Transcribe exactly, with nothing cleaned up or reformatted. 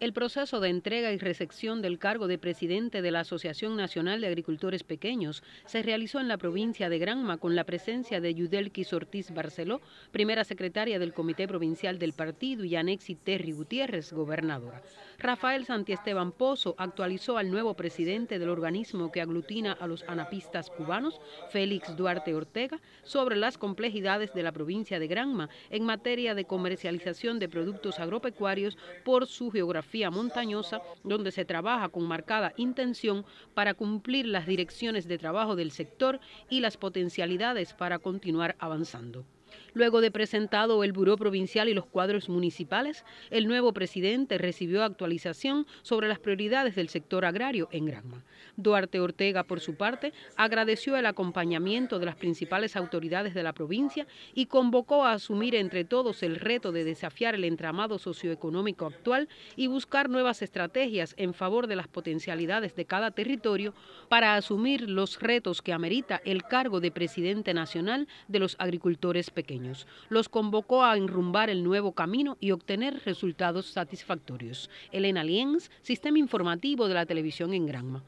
El proceso de entrega y recepción del cargo de presidente de la Asociación Nacional de Agricultores Pequeños se realizó en la provincia de Granma con la presencia de Yudelquis Ortiz Barceló, primera secretaria del Comité Provincial del Partido, y Anexi Terry Gutiérrez, gobernadora. Rafael Santiesteban Pozo actualizó al nuevo presidente del organismo que aglutina a los anapistas cubanos, Félix Duarte Ortega, sobre las complejidades de la provincia de Granma en materia de comercialización de productos agropecuarios por su geografía montañosa, donde se trabaja con marcada intención para cumplir las direcciones de trabajo del sector y las potencialidades para continuar avanzando. Luego de presentado el Buró Provincial y los cuadros municipales, el nuevo presidente recibió actualización sobre las prioridades del sector agrario en Granma. Duarte Ortega, por su parte, agradeció el acompañamiento de las principales autoridades de la provincia y convocó a asumir entre todos el reto de desafiar el entramado socioeconómico actual y buscar nuevas estrategias en favor de las potencialidades de cada territorio para asumir los retos que amerita el cargo de presidente nacional de los agricultores pequeños. Los convocó a enrumbar el nuevo camino y obtener resultados satisfactorios. Elena Lienz, Sistema Informativo de la Televisión en Granma.